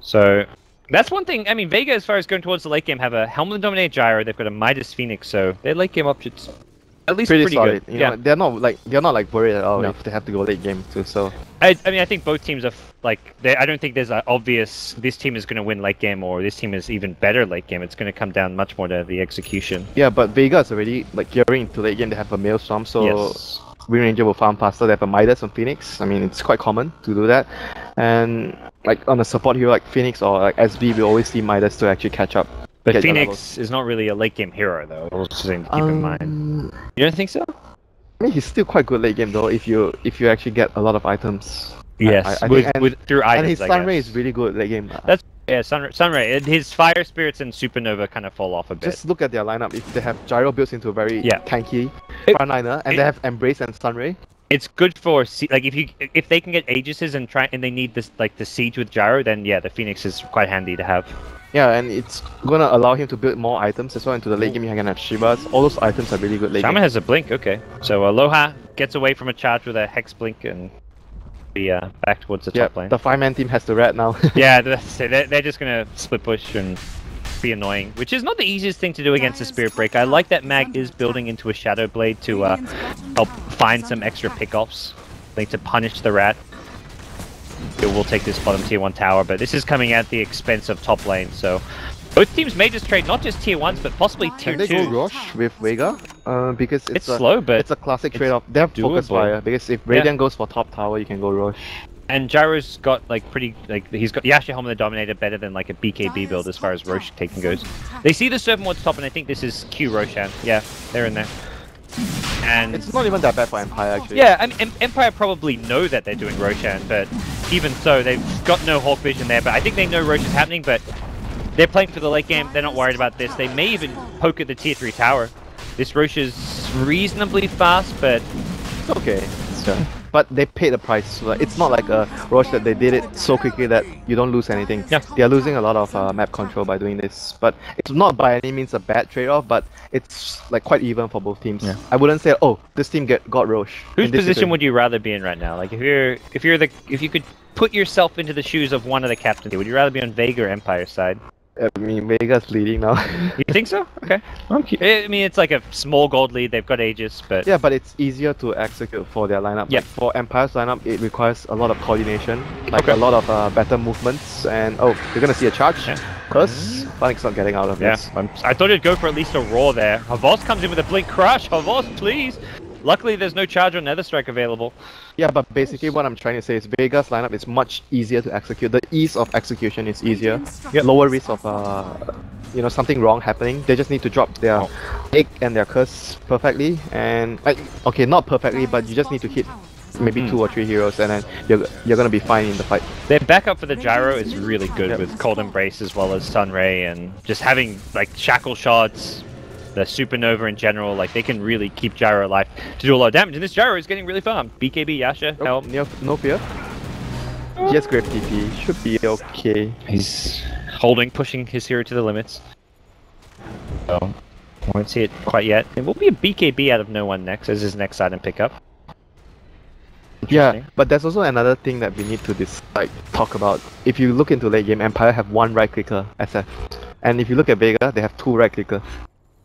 So, that's one thing. I mean, Vega, as far as going towards the late game, have a Helmland Dominate Gyro. They've got a Midas Phoenix, so their late game options at least pretty, pretty solid. Good. You yeah. know, they're not like they're not like worried at all no. if they have to go late game too. So I, I mean, I think both teams are f like they, I don't think there's an obvious this team is going to win late game or this team is even better late game. It's going to come down much more to the execution. Yeah, but Vega's already like gearing to late game. They have a Maelstrom, so yes. Windranger will farm faster. They have a Midas on Phoenix. I mean, it's quite common to do that. And like on a support hero like Phoenix or like S B, we always see Midas to actually catch up. But Get Phoenix is not really a late game hero though, also something to keep um, in mind. You don't think so? I mean, he's still quite good late game though, if you if you actually get a lot of items. Yes, I, I, I with, think, and, with, through items, and his Sunray is really good late game. That's yeah, Sunray, Sunray. His Fire Spirits and Supernova kind of fall off a bit. Just look at their lineup, if they have Gyro built into a very yeah. tanky frontliner, and it, they have Embrace and Sunray. It's good for like if you if they can get Aegises and try and they need this like the siege with Gyro, then yeah, the Phoenix is quite handy to have. Yeah, and it's gonna allow him to build more items as well into the late game. He can have Shivas. All those items are really good late Shaman game. Shaman has a blink, okay. So Aloha gets away from a charge with a Hex Blink and be uh, back towards the yeah, top lane. The five man team has the rat now. yeah, they're, they're just gonna split push and be annoying, which is not the easiest thing to do against a Spirit Breaker. I like that Mag is building into a Shadow Blade to uh, help find some extra pickoffs. I think to punish the rat. It will take this bottom tier one tower, but this is coming at the expense of top lane, so both teams may just trade not just tier ones, but possibly tier two. Can they go Rosh with Vega? Uh, because it's, it's a, slow, but it's a classic trade-off. They're focused fire, because if Radiant yeah. goes for top tower, you can go Rosh. And Gyro's got like pretty, like he's got Yasha Helm the Dominator better than like a B K B build as far as Rosh taking goes. They see the Serpent Wards top, and I think this is Q Roshan. Yeah, they're in there. And it's not even that bad for Empire, actually. Yeah, I mean, Empire probably know that they're doing Roshan, but even so, they've got no Hawk Vision there, but I think they know Rosh is happening, but they're playing for the late game, they're not worried about this. They may even poke at the tier three tower. This Rosh is reasonably fast, but... it's okay. So. But they paid the price. So it's not like a Rosh that they did it so quickly that you don't lose anything. Yeah. They are losing a lot of uh, map control by doing this. But it's not by any means a bad trade-off, but it's like quite even for both teams. Yeah. I wouldn't say, oh, this team get got Rosh. Whose position would you rather be in right now? Like if you're if you're the if you could put yourself into the shoes of one of the captains, would you rather be on Vega or Empire's side? I mean, Vega's leading now. You think so? Okay. I mean, it's like a small gold lead. They've got Aegis, but... yeah, but it's easier to execute for their lineup. Yeah. Like for Empire's lineup, it requires a lot of coordination. Like, okay. a lot of uh, better movements. And, oh, you're going to see a charge. Because yeah. Funic's not getting out of yeah. this. I'm... I thought you'd go for at least a roar there. Havost comes in with a Blink Crush. Havost, please. Luckily, there's no charge or Nether Strike available. Yeah, but basically what I'm trying to say is Vega's lineup is much easier to execute. The ease of execution is easier. Yep. Lower risk of uh, you know, something wrong happening. They just need to drop their egg and their curse perfectly. And like, okay, not perfectly, but you just need to hit maybe mm. two or three heroes, and then you're you're gonna be fine in the fight. Their backup for the gyro is really good yep. with Cold Embrace as well as Sunray, and just having like shackle shots. The Supernova in general, like they can really keep Gyro alive to do a lot of damage, and this Gyro is getting really farmed. B K B, Yasha, oh, help. No, no fear. Oh. Just grab T P, should be okay. He's holding, pushing his hero to the limits. Oh, won't see it quite yet. It will be a B K B out of no one next, as his next item pickup. Yeah, but there's also another thing that we need to dis like talk about. If you look into late game, Empire have one right clicker S F, and if you look at Vega, they have two right clicker.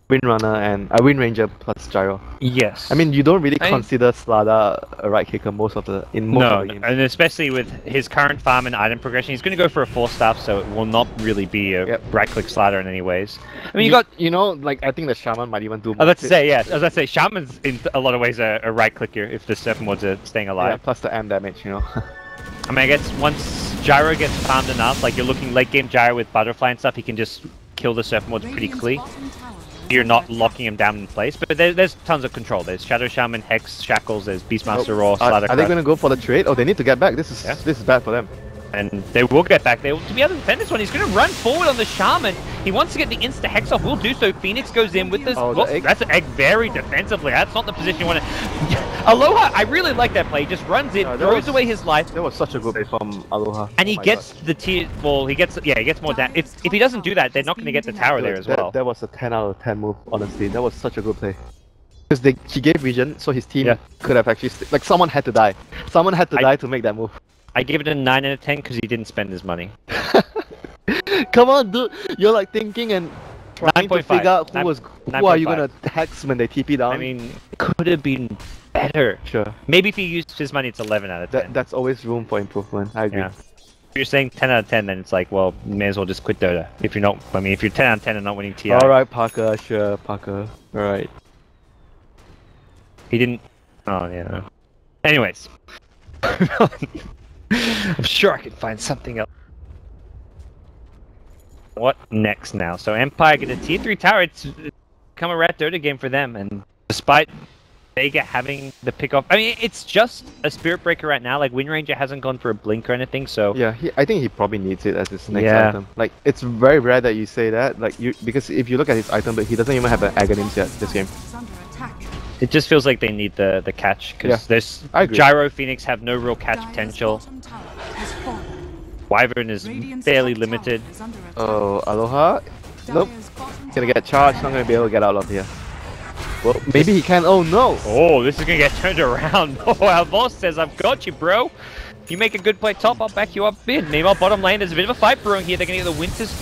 Windrunner and a uh, Windranger plus Gyro. Yes. I mean, you don't really I consider Slider a right kicker most of the in most no, of the games. No, and especially with his current farm and item progression, he's going to go for a four staff, so it will not really be a yep. right click Slider in any ways. I mean, you, you got you know, like I think the Shaman might even do. More I was about to say yeah. I was about to say Shaman's in a lot of ways a, a right clicker if the Serpent Wards are staying alive. Yeah, plus the A M damage, you know. I mean, I guess once Gyro gets farmed enough, like you're looking late game Gyro with Butterfly and stuff, he can just kill the Serpent Wards pretty clean. You're not locking him down in place, but there, there's tons of control. There's Shadow Shaman, Hex, Shackles, there's Beastmaster, oh, Raw, Slider. Are, are they going to go for the trade? Oh, they need to get back. This is yeah. this is bad for them. And they will get back. They will, to be able to defend this one, he's going to run forward on the Shaman. He wants to get the insta-Hex off. Will do so. Phoenix goes in with this. Oh, well, the egg. That's an egg very defensively. That's not the position you want to... Aloha, I really like that play. He just runs in, no, throws was, away his life. That was such a good play from Aloha. And he oh gets gosh. the tier... Well, he gets... Yeah, he gets more damage. If, if he doesn't do that, they're not going to get the tower Dude, there as that, well. That was a ten out of ten move, honestly. That was such a good play. Because they he gave vision, so his team yeah. could have actually... Like, someone had to die. Someone had to I, die to make that move. I give it a nine out of ten because he didn't spend his money. Come on, dude! You're like thinking and trying to figure out who, was, who are you going to hex when they T P down. I mean, it could have been better. Sure. Maybe if he used his money, it's eleven out of ten. That, that's always room for improvement, I agree. Yeah. If you're saying ten out of ten, then it's like, well, you may as well just quit Dota. If you're not, I mean, if you're ten out of ten and not winning T I. Alright, Parker, sure, Parker. Alright. He didn't... Oh, yeah. Anyways. I'm sure I can find something else. What next now? So Empire get a tier three tower. It's, it's become a rat Dota game for them, and despite Vega having the pickoff, I mean, it's just a Spirit Breaker right now. Like Windranger hasn't gone for a blink or anything, so yeah, he, I think he probably needs it as his next yeah. item. Like it's very rare that you say that, like you because if you look at his item, but he doesn't even have an Aghanim's yet this game. It just feels like they need the the catch because yeah, there's Gyro Phoenix have no real catch potential. Wyvern is fairly limited. Oh, Aloha? Nope. Gonna get charged. Not gonna be able to get out of here. Well, maybe he can. Oh no! Oh, this is gonna get turned around. Oh, our boss says, "I've got you, bro. If you make a good play top, I'll back you up mid." Meanwhile, bottom lane, there's a bit of a fight brewing here. They're gonna get the Winter's.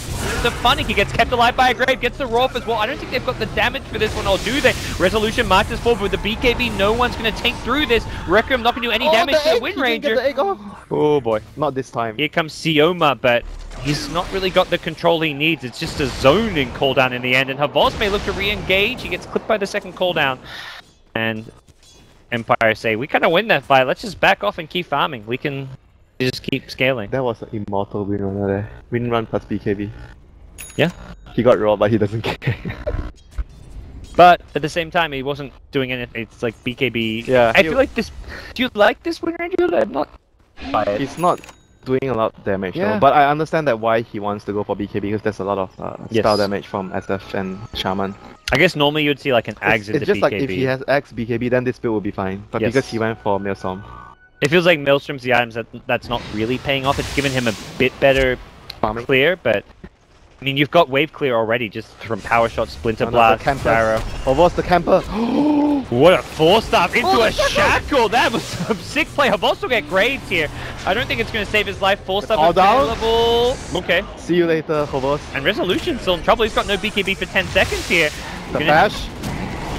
The Funn one k, he gets kept alive by a grave, gets the roar as well. I don't think they've got the damage for this one, or do they? Resolution marches forward with the B K B. No one's going to tank through this. Requiem not going to do any oh, damage to the Windranger. Oh. oh boy, not this time. Here comes Sioma, but he's not really got the control he needs. It's just a zoning cooldown in the end, and Havost may look to re-engage. He gets clipped by the second cooldown. And Empire say, we kind of win that fight. Let's just back off and keep farming. We can just keep scaling. That was an immortal Winrunner there. Winrun plus B K B. Yeah, he got rolled, but he doesn't care. But at the same time, he wasn't doing anything. It's like B K B. Yeah, I feel like this. Do you like this Windranger? I'm not. He's not doing a lot of damage. Yeah. Though, but I understand that why he wants to go for B K B because there's a lot of uh, yes. style damage from S F and Shaman. I guess normally you'd see like an Ags into B K B. It's just like if he has Ags B K B, then this build will be fine. But yes. because he went for Milsom. It feels like Maelstrom's the items that that's not really paying off. It's given him a bit better farming. Clear, but I mean, you've got wave clear already just from Power Shot, Splinter Blast, Barrow. Havost the camper. What a four-star into oh, a shackle. That was some sick play. Havost will get grades here. I don't think it's going to save his life. Four-star available. Okay. See you later, Havost. And Resolution's still in trouble. He's got no B K B for ten seconds here. The bash.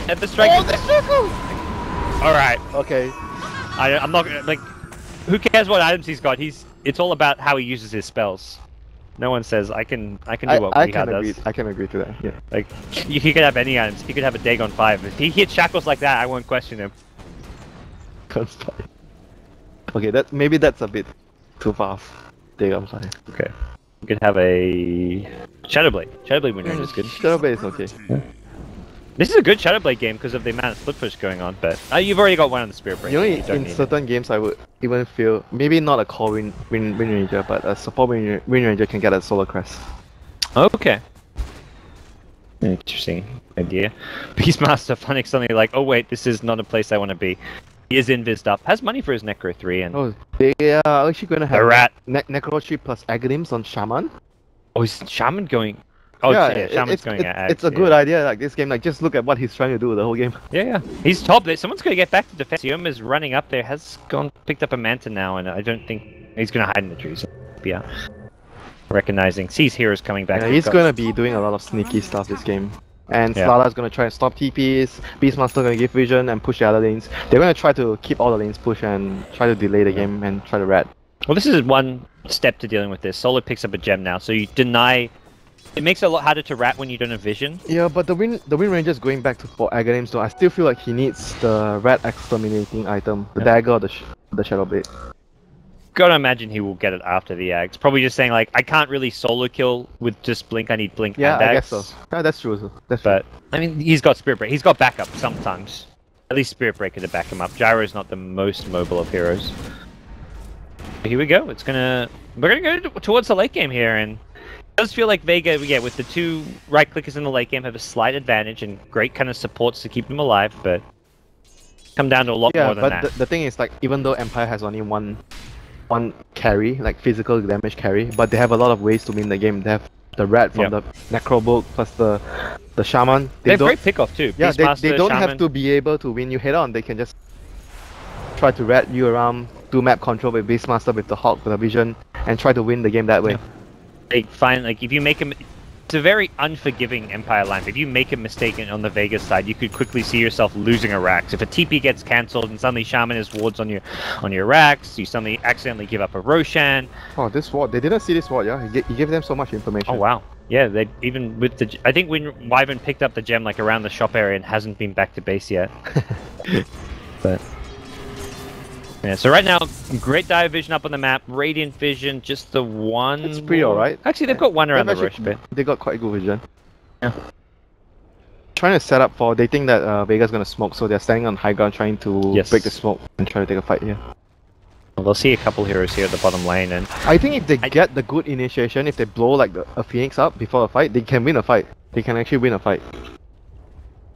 At the strike. Oh, the circle. All right. Okay. I, I'm not gonna, like, who cares what items he's got? He's, it's all about how he uses his spells. No one says I can I can do what I, I can agree, does. I can agree to that. Yeah. Like he could have any items. He could have a Dagon five. If he hits shackles like that, I won't question him. Okay, that maybe that's a bit too fast. Dagon five. Okay. You could have a Shadow Blade. Shadow Blade Winter is good. Shadow Blade is okay. Yeah. This is a good Shadow Blade game because of the amount of split push going on, but uh, you've already got one on the Spirit Breaker. You know, in certain games I would even feel, maybe not a core win, win, Windranger, but a support win, Windranger can get a solo crest. Okay. Interesting idea. Beastmaster, Funn one k suddenly like, oh wait, this is not a place I want to be. He is invised up, has money for his Necro three, and... Oh, they are actually going to have a rat. Ne Necro three plus Aghanim's on Shaman. Oh, is Shaman going... Oh, yeah, yeah, Shaman's it's, going it's, at it's a yeah. good idea, like this game, like just look at what he's trying to do the whole game. Yeah, yeah. He's top there. Someone's going to get back to defense. Sioma is running up there, has gone picked up a Manta now, and I don't think he's going to hide in the trees. Yeah. Recognizing. Sees heroes coming back. Yeah, he's going to be doing a lot of sneaky stuff this game. And yeah. Slada's going to try and stop T Ps, Beastmaster going to give vision and push the other lanes. They're going to try to keep all the lanes push and try to delay the game and try to rat. Well, this is one step to dealing with this. Solar picks up a gem now, so you deny... It makes it a lot harder to rat when you don't have vision. Yeah, but the win the Windranger going back to for Aghanim's though, I still feel like he needs the rat exterminating item, the yeah. dagger or the, sh the Shadow Blade. Gotta imagine he will get it after the Ags. Probably just saying like, I can't really solo kill with just Blink, I need Blink yeah, and Ags. Yeah, I guess so. Yeah, that's true. That's but, true. I mean, he's got Spirit Breaker. He's got backup sometimes. At least Spirit Breaker to back him up. Gyro's not the most mobile of heroes. But here we go. It's gonna... We're gonna go towards the late game here and... It does feel like Vega, yeah, with the two right-clickers in the late game have a slight advantage and great kind of supports to keep them alive, but come down to a lot yeah, more than that. Yeah, but the thing is, like, even though Empire has only one one carry, like physical damage carry, but they have a lot of ways to win the game. They have the rat from yep. the Necrobook plus the the Shaman. They, they have great pick-off too. Yeah, they, they don't shaman. have to be able to win you head-on. They can just try to rat you around, do map control with Beastmaster, with the Hawk, with the Vision, and try to win the game that way. Yep. They find, like, if you make a... It's a very unforgiving Empire line. If you make a mistake on the Vega side, you could quickly see yourself losing a Rax. If a T P gets cancelled and suddenly Shaman is wards on your on your Rax, you suddenly accidentally give up a Roshan. Oh, this ward. They didn't see this ward, yeah? You, you gave them so much information. Oh, wow. Yeah, they even with the... I think when Wyvern picked up the gem, like, around the shop area and hasn't been back to base yet. But... Yeah, so right now, great dive vision up on the map, Radiant vision, just the one... It's pretty alright. Actually, they've got one around they've the Rosh bit. They got quite good vision. Yeah. Trying to set up for... They think that uh, Vega's gonna smoke, so they're standing on high ground trying to yes. break the smoke and try to take a fight here. Well, they'll see a couple heroes here at the bottom lane and... I think if they I... get the good initiation, if they blow like the, a Phoenix up before a fight, they can win a fight. They can actually win a fight.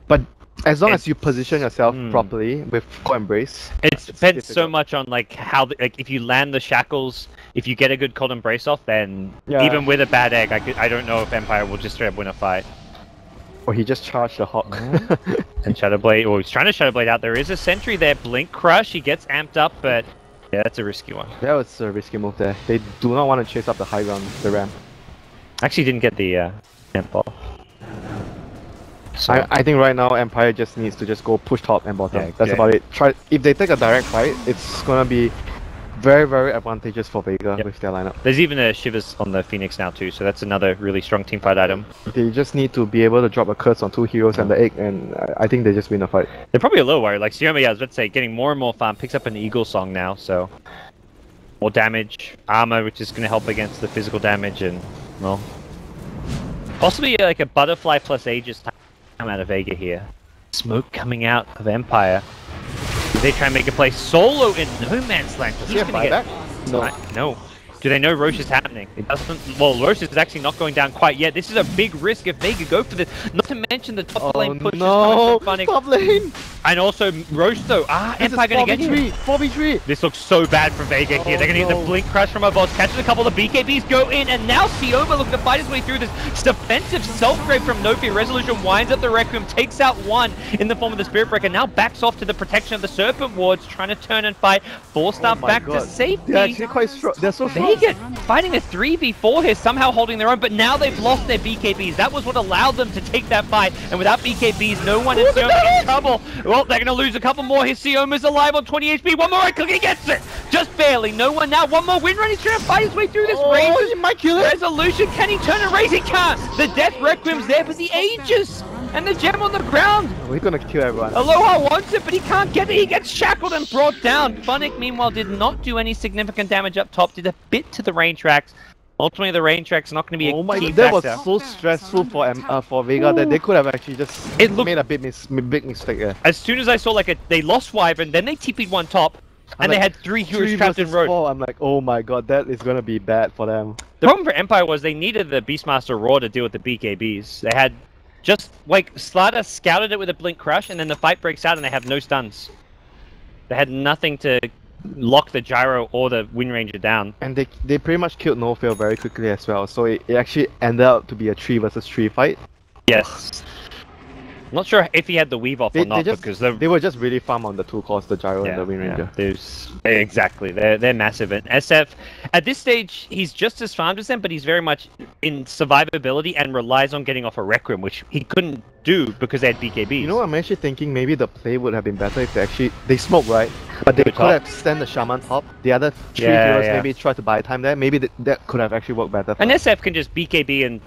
But... As long it's, as you position yourself mm, properly with Cold Embrace. It depends so much on like how, the, like if you land the shackles, if you get a good Cold Embrace off, then yeah. even with a bad egg, I, could, I don't know if Empire will just straight up win a fight. Or he just charged the Hawk. Mm. And Shadow Blade, or he's trying to Shadow Blade out. There is a sentry there, Blink Crush, he gets amped up, but yeah, that's a risky one. That was a risky move there. They do not want to chase up the high ground, the ramp. Actually didn't get the uh, amp off. So. I, I think right now Empire just needs to just go push top and bottom. Yeah, That's yeah. about it. Try if they take a direct fight, it's gonna be very very advantageous for Vega yep. with their lineup. There's even a Shivers on the Phoenix now too, so that's another really strong teamfight item. They just need to be able to drop a curse on two heroes mm. and the egg, and I think they just win the fight. They're probably a little worried. Like Sioma, yeah, I was about to say, getting more and more farm, picks up an Eagle Song now, so more damage, armor, which is gonna help against the physical damage, and well, possibly like a Butterfly plus Aegis type. I'm out of Vega here. Smoke coming out of Empire. They try and make a play solo in no man's land. He's gonna get... No. No. Do they know Rosh is happening? It doesn't. Well, Rosh is actually not going down quite yet. This is a big risk if Vega go for this. Not to mention the top oh lane push no. is coming from Funn one k. Top lane! And also Rosh though. Ah, this Empire gonna get you. four v three. This looks so bad for Vega oh here. They're gonna no. get the blink crash from Havost. Catches a couple of the B K Bs, go in, and now Sioma looking to fight his way through this. Defensive self-grave from Nofi. Resolution winds up the Requiem, takes out one in the form of the Spirit Breaker. Now backs off to the protection of the Serpent Wards, trying to turn and fight. Four star oh back God. to safety. They're actually quite strong. They're so strong. Vega fighting a three v four here, somehow holding their own, but now they've lost their B K Bs. That was what allowed them to take that fight, and without B K Bs, no one is in trouble. Well, they're going to lose a couple more. His Sioma's alive on twenty H P. One more right click, he gets it! Just barely. No one now. One more Windrun. He's trying to fight his way through this. Oh, Razor. He might kill it. Resolution. Can he turn and raise? He can't. The Death Requiem's there for the ages. And the gem on the ground! We're gonna kill everyone. Aloha wants it, but he can't get it. He gets shackled and brought down. Funn one k, meanwhile, did not do any significant damage up top. Did a bit to the rain tracks. Ultimately, the rain track's not going to be oh a my key that factor. That was so stressful for um, uh, for Vega Ooh. that they could have actually just it looked, made a big, mis big mistake there. Yeah. As soon as I saw, like, a, they lost Wyvern, then they T P'd one top, I'm and like, they had three heroes trapped in road. I'm like, oh my god, that is going to be bad for them. The problem for Empire was they needed the Beastmaster Roar to deal with the B K Bs. They had... Just, like, Slider scouted it with a Blink Crush, and then the fight breaks out and they have no stuns. They had nothing to lock the Gyro or the Windranger down. And they they pretty much killed No-Fail very quickly as well, so it, it actually ended up to be a three versus three fight. Yes. I'm not sure if he had the Weave off they, or not, just, because... They were just really farm on the two cores, the Gyro yeah, and the Windranger. Yeah, exactly, they're, they're massive. And S F, at this stage, he's just as farmed as them, but he's very much in survivability and relies on getting off a Requiem, which he couldn't do because they had B K Bs. You know what, I'm actually thinking maybe the play would have been better if they actually... They smoked, right? But they could top. have sent the Shaman top. The other three yeah, heroes yeah. maybe tried to buy time there. Maybe th that could have actually worked better. And S F can just B K B and...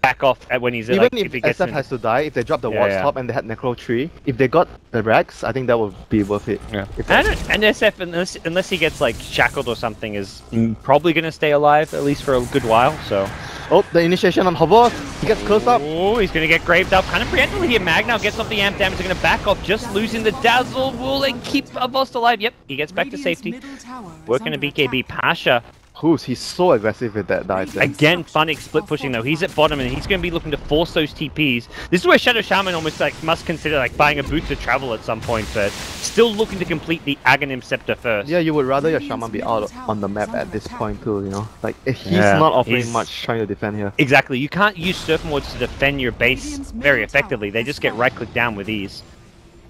back off at when he's even like, if, if he gets S F in. has to die. If they drop the yeah, watch yeah. top and they had Necro three, if they got the Rex, I think that would be worth it. Yeah. And, and S F, unless unless he gets like shackled or something, is mm. probably gonna stay alive at least for a good while. So, oh, the initiation on Havost. He gets close up. Oh, he's gonna get graved up. Kind of preemptively here. Mag now gets off the amp damage. They're gonna back off, just losing the Dazzle. Will they keep Havost alive? Yep, he gets back Radiant's to safety. Working a B K B. Pasha. Who's he's so aggressive with that dive. Again, Funn one k split pushing though. He's at bottom and he's going to be looking to force those T Ps. This is where Shadow Shaman almost like must consider like buying a boot to travel at some point, but still looking to complete the Aghanim Scepter first. Yeah, you would rather your Shaman be out on the map at this point too, you know. Like he's yeah, not offering he's... much trying to defend here. Exactly. You can't use Serpent Wards to defend your base very effectively. They just get right clicked down with ease.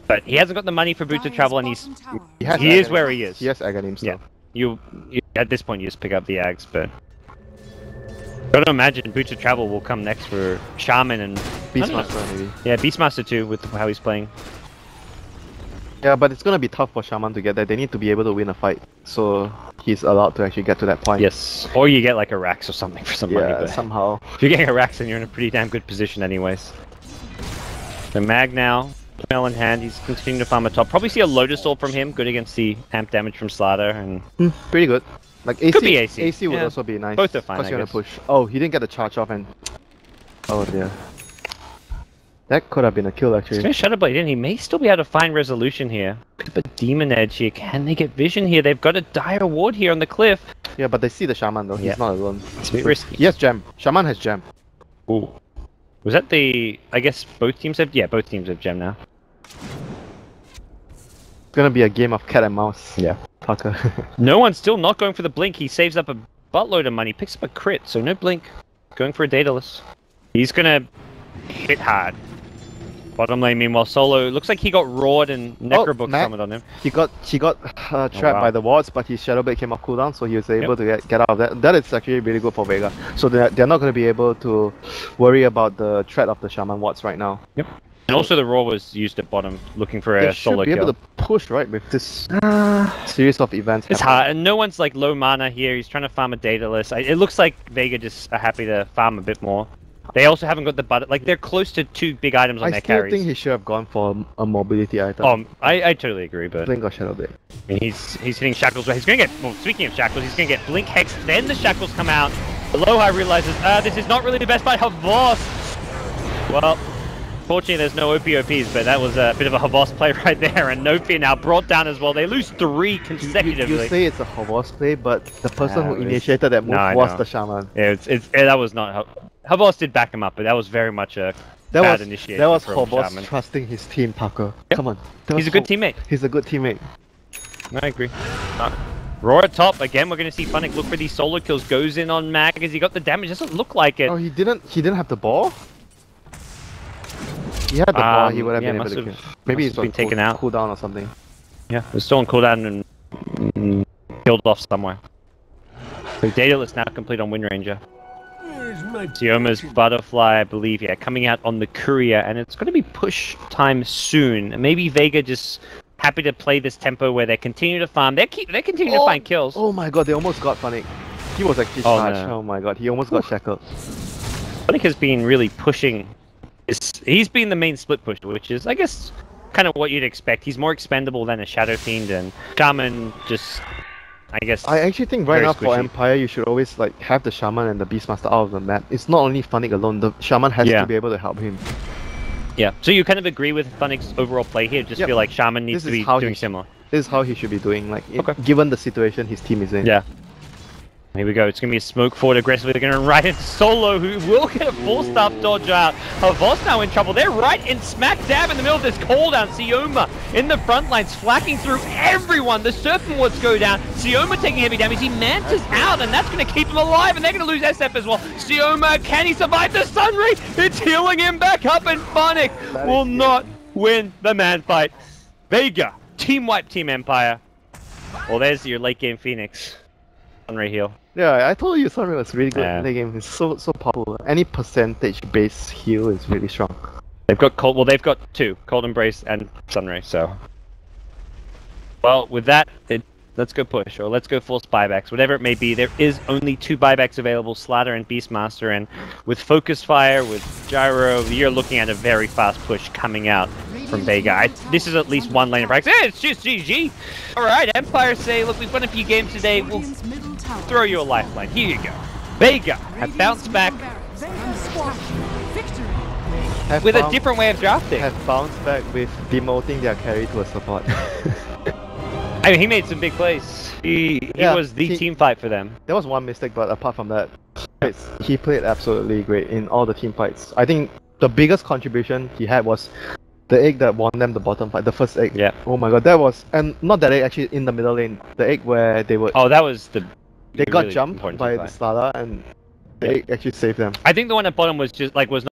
But he hasn't got the money for boot to travel, and he's he, has he is where he is. He has Aghanim stuff. Yeah. You, you at this point you just pick up the Ags, but gotta imagine Boots of Travel will come next for Shaman and Beastmaster maybe. Yeah, Beastmaster too with how he's playing. Yeah, but it's gonna be tough for Shaman to get there. They need to be able to win a fight, so he's allowed to actually get to that point. Yes, or you get like a Rax or something for somebody. Yeah, but somehow. If you're getting a Rax, then you're in a pretty damn good position, anyways. The Mag now. Mel in hand, he's continuing to farm a top. Probably see a Lotus Orb from him, good against the amp damage from Slider and... Mm, pretty good. Like A C, could be A C. A C would yeah. also be nice. Both are fine, I guess. Push. Oh, he didn't get the charge off and... Oh dear. That could have been a kill actually. He's going to Shadow Blade in, he may still be able to find Resolution here. Pick up a Demon Edge here, can they get Vision here? They've got a Dire Ward here on the cliff. Yeah, but they see the Shaman though, he's yeah. not alone. It's a bit risky. He has Gem. Shaman has Gem. Ooh. Was that the... I guess both teams have... Yeah, both teams have Gem now. It's gonna be a game of cat and mouse. Yeah. Tucker. No one's still not going for the blink. He saves up a buttload of money, picks up a crit, so no blink. Going for a Daedalus. He's gonna hit hard. Bottom lane, meanwhile, solo. Looks like he got roared and Necrobook oh, summoned on him. He got he got uh, trapped oh, wow. by the wards, but his Shadow Blade came off cooldown, so he was able yep. to get, get out of that. That is actually really good for Vega. So they're, they're not going to be able to worry about the threat of the Shaman wards right now. Yep. And also the roar was used at bottom, looking for a solo kill. They should be able to push, right, with this uh, series of events. It's happening. Hard, and no one's like low mana here. He's trying to farm a Daedalus. It looks like Vega just are happy to farm a bit more. They also haven't got the butter, like they're close to two big items on I their carries. I think he should have gone for a mobility item. Um, I, I totally agree, but... Blink or Shadow Blade. He's, he's hitting Shackles, he's gonna get, well, speaking of Shackles, he's gonna get Blink Hex, then the Shackles come out. Aloha realizes, uh, this is not really the best fight, Havost! Well, Unfortunately, there's no O P O Ps, but that was a bit of a Havost play right there, and Nopi now brought down as well. They lose three consecutively. You, you say it's a Havost play, but the person yeah, who initiated was... that move no, was the Shaman. Yeah, it's, it's, yeah, that was not... Havost did back him up, but that was very much a that bad was, initiation. That was Havost trusting his team, Tucker. Yep. Come on. He's a good teammate. He's a good teammate. I agree. No. Roar top again. We're going to see Funn one k look for these solo kills. Goes in on Mag as he got the damage. Doesn't look like it. Oh, he didn't. He didn't have the ball. He had the um, ball. He would have yeah, been able to. Kill. Maybe he's been taken cool, out, cooldown or something. Yeah, it was still on cooldown and killed off somewhere. So data list now complete on Windranger. Sioma's butterfly, I believe, yeah, coming out on the courier, and it's going to be push time soon. Maybe Vega just. Happy to play this tempo where they continue to farm. They keep they continue oh, to find kills. Oh my god, they almost got Funn one k. He was actually oh, charged. No. Oh my god, he almost Oof. got shackled. Funn one k has been really pushing. It's, he's been the main split pusher, which is, I guess, kind of what you'd expect. He's more expendable than a Shadowfiend, and Shaman just, I guess. I actually think right now squishy. for Empire, you should always like have the Shaman and the Beastmaster out of the map. It's not only Funn one k alone. The Shaman has yeah. to be able to help him. Yeah, so you kind of agree with Funn one k's overall play here, just yep. feel like Shaman needs to be doing similar. This is how he should be doing, like, okay. it, given the situation his team is in. Yeah. Here we go, it's going to be a smoke forward aggressively, they're going to ride into Solo, who will get a four-star dodge out. Havost now in trouble, they're right in smack dab in the middle of this call down. Sioma in the front lines, flacking through everyone, the Serpent Wards go down, Sioma taking heavy damage, he Manta's out, and that's going to keep him alive, and they're going to lose S F as well. Sioma, can he survive the Sunray? It's healing him back up, and Funn one k will not win the man fight. Vega, team wipe Team Empire. Well, there's your late game Phoenix. Sunray heal. Yeah, I told you Sunray was really good yeah. in the game. It's so so powerful. Any percentage based heal is really strong. They've got cold. Well, they've got two: Cold Embrace and Sunray. So, well, with that, it, let's go push or let's go force buybacks, whatever it may be. There is only two buybacks available: Slider and Beastmaster. And with Focus Fire, with Gyro, you're looking at a very fast push coming out from Vega. I, this is at least one lane of practice. Hey, it's just G G. All right, Empire say, look, we've won a few games today. We'll throw you a lifeline. Here you go. Vega have bounced back have with a different way of drafting. Have bounced back with demoting their carry to a support. I mean, he made some big plays. He, yeah, he was the he, team fight for them. There was one mistake, but apart from that, it's, he played absolutely great in all the team fights. I think the biggest contribution he had was the egg that won them the bottom fight, the first egg. Yeah. Oh my god, that was... And not that egg, actually, in the middle lane. The egg where they were... Oh, that was the... They got really jumped by the Stalker, and they yeah. actually saved them. I think the one at bottom was just, like, was